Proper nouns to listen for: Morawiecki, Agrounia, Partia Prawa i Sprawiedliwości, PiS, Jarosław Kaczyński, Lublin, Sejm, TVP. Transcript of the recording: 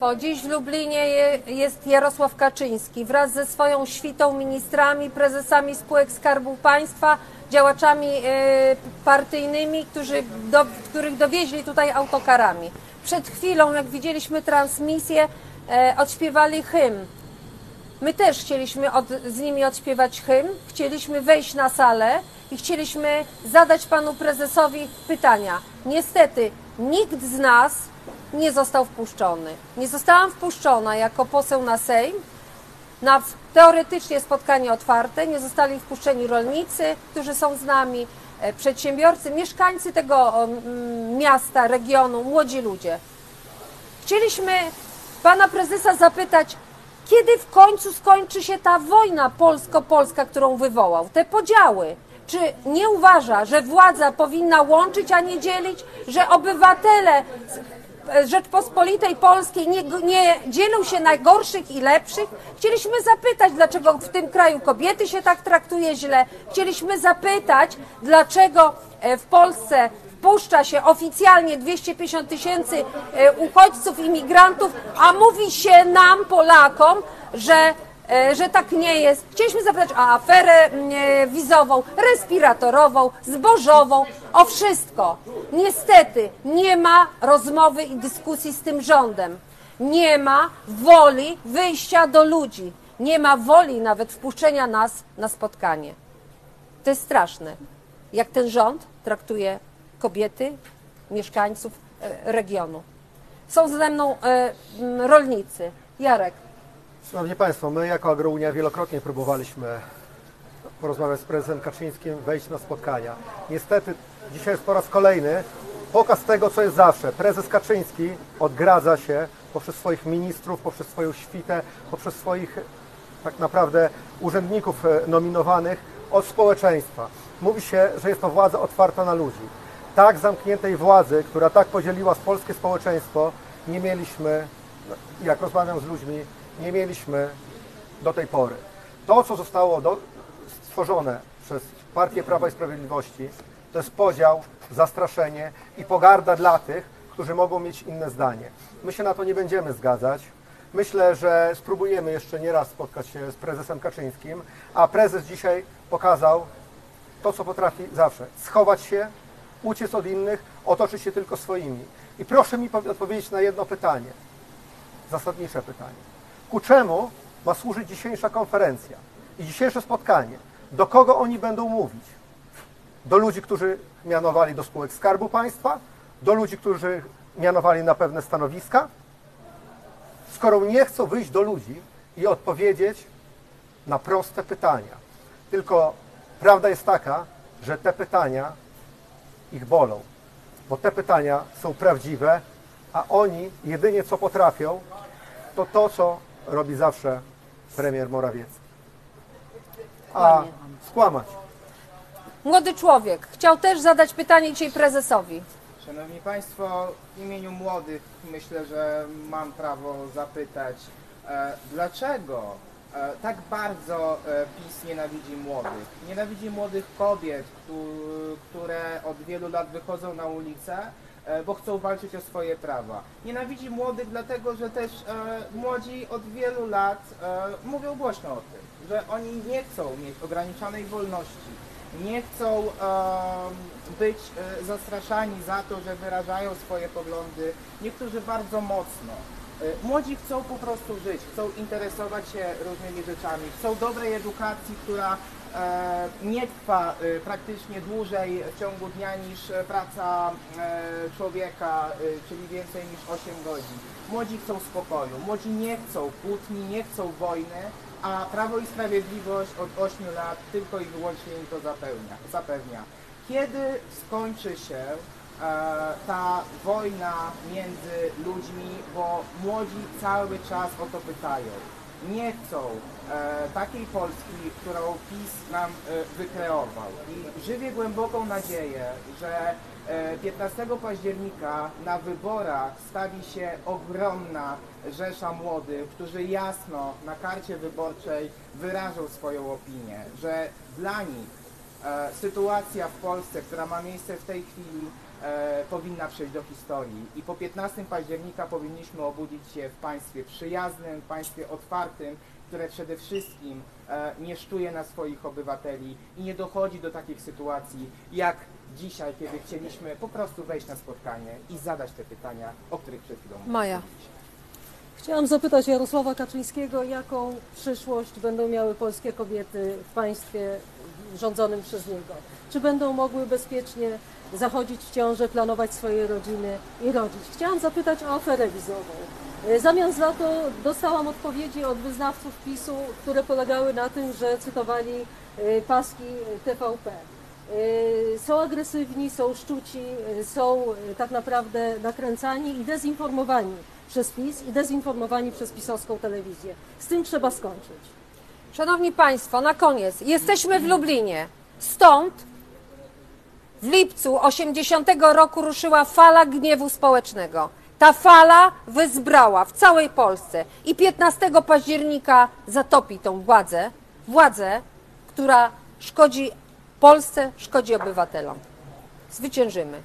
Bo dziś w Lublinie jest Jarosław Kaczyński wraz ze swoją świtą, ministrami, prezesami spółek Skarbu Państwa, działaczami partyjnymi, których dowieźli tutaj autokarami. Przed chwilą, jak widzieliśmy transmisję, odśpiewali hymn. My też chcieliśmy z nimi odśpiewać hymn, chcieliśmy wejść na salę i chcieliśmy zadać panu prezesowi pytania. Niestety nikt z nas nie został wpuszczony. Nie zostałam wpuszczona jako poseł na Sejm, na teoretycznie spotkanie otwarte. Nie zostali wpuszczeni rolnicy, którzy są z nami, przedsiębiorcy, mieszkańcy tego miasta, regionu, młodzi ludzie. Chcieliśmy pana prezesa zapytać, kiedy w końcu skończy się ta wojna polsko-polska, którą wywołał, te podziały? Czy nie uważa, że władza powinna łączyć, a nie dzielić, że obywatele Rzeczpospolitej Polskiej nie dzielą się na gorszych i lepszych? Chcieliśmy zapytać, dlaczego w tym kraju kobiety się tak traktuje źle. Chcieliśmy zapytać, dlaczego w Polsce wpuszcza się oficjalnie 250 tysięcy uchodźców, imigrantów, a mówi się nam, Polakom, że tak nie jest. Chcieliśmy zapytać o aferę wizową, respiratorową, zbożową, o wszystko. Niestety nie ma rozmowy i dyskusji z tym rządem. Nie ma woli wyjścia do ludzi. Nie ma woli nawet wpuszczenia nas na spotkanie. To jest straszne, jak ten rząd traktuje kobiety, mieszkańców regionu. Są ze mną rolnicy. Jarek. Szanowni Państwo, my jako Agrounia wielokrotnie próbowaliśmy porozmawiać z prezesem Kaczyńskim, wejść na spotkania. Niestety dzisiaj jest po raz kolejny pokaz tego, co jest zawsze. Prezes Kaczyński odgradza się poprzez swoich ministrów, poprzez swoją świtę, poprzez swoich tak naprawdę urzędników nominowanych od społeczeństwa. Mówi się, że jest to władza otwarta na ludzi. Tak zamkniętej władzy, która tak podzieliła polskie społeczeństwo, nie mieliśmy, jak rozmawiam z ludźmi, nie mieliśmy do tej pory. To, co zostało stworzone przez Partię Prawa i Sprawiedliwości, to jest podział, zastraszenie i pogarda dla tych, którzy mogą mieć inne zdanie. My się na to nie będziemy zgadzać. Myślę, że spróbujemy jeszcze nie raz spotkać się z prezesem Kaczyńskim, a prezes dzisiaj pokazał to, co potrafi zawsze. Schować się, uciec od innych, otoczyć się tylko swoimi. I proszę mi odpowiedzieć na jedno pytanie, zasadnicze pytanie. Ku czemu ma służyć dzisiejsza konferencja i dzisiejsze spotkanie? Do kogo oni będą mówić? Do ludzi, którzy mianowali do spółek Skarbu Państwa? Do ludzi, którzy mianowali na pewne stanowiska? Skoro nie chcą wyjść do ludzi i odpowiedzieć na proste pytania. Tylko prawda jest taka, że te pytania ich bolą, bo te pytania są prawdziwe, a oni jedynie co potrafią, to to, co robi zawsze premier Morawiecki. A skłamać. Młody człowiek chciał też zadać pytanie dzisiaj prezesowi. Szanowni Państwo, w imieniu młodych myślę, że mam prawo zapytać, dlaczego tak bardzo PiS nienawidzi młodych? Nienawidzi młodych kobiet, które od wielu lat wychodzą na ulicę, bo chcą walczyć o swoje prawa. Nienawidzi młodych dlatego, że też młodzi od wielu lat mówią głośno o tym, że oni nie chcą mieć ograniczonej wolności, nie chcą być zastraszani za to, że wyrażają swoje poglądy, niektórzy bardzo mocno. Młodzi chcą po prostu żyć, chcą interesować się różnymi rzeczami, chcą dobrej edukacji, która nie trwa praktycznie dłużej w ciągu dnia niż praca człowieka, czyli więcej niż 8 godzin. Młodzi chcą spokoju, młodzi nie chcą kłótni, nie chcą wojny, a Prawo i Sprawiedliwość od 8 lat tylko i wyłącznie im to zapewnia. Kiedy skończy się ta wojna między ludźmi, bo młodzi cały czas o to pytają. Nie chcą takiej Polski, którą PiS nam wykreował. I żywię głęboką nadzieję, że 15 października na wyborach stawi się ogromna rzesza młodych, którzy jasno na karcie wyborczej wyrażą swoją opinię, że dla nich sytuacja w Polsce, która ma miejsce w tej chwili, powinna przejść do historii i po 15 października powinniśmy obudzić się w państwie przyjaznym, w państwie otwartym, które przede wszystkim nie szczuje na swoich obywateli i nie dochodzi do takich sytuacji jak dzisiaj, kiedy chcieliśmy po prostu wejść na spotkanie i zadać te pytania, o których przed chwilą mówiliśmy. Chciałam zapytać Jarosława Kaczyńskiego, jaką przyszłość będą miały polskie kobiety w państwie rządzonym przez niego. Czy będą mogły bezpiecznie zachodzić w ciążę, planować swoje rodziny i rodzić? Chciałam zapytać o aferę wizową. Zamiast za to dostałam odpowiedzi od wyznawców PiS-u, które polegały na tym, że cytowali paski TVP. Są agresywni, są szczuci, są tak naprawdę nakręcani i dezinformowani przez PiS i dezinformowani przez pisowską telewizję. Z tym trzeba skończyć. Szanowni Państwo, na koniec. Jesteśmy w Lublinie. Stąd w lipcu 80 roku ruszyła fala gniewu społecznego. Ta fala wyzbrała w całej Polsce i 15 października zatopi tą władzę, która szkodzi Polsce, szkodzi obywatelom. Zwyciężymy.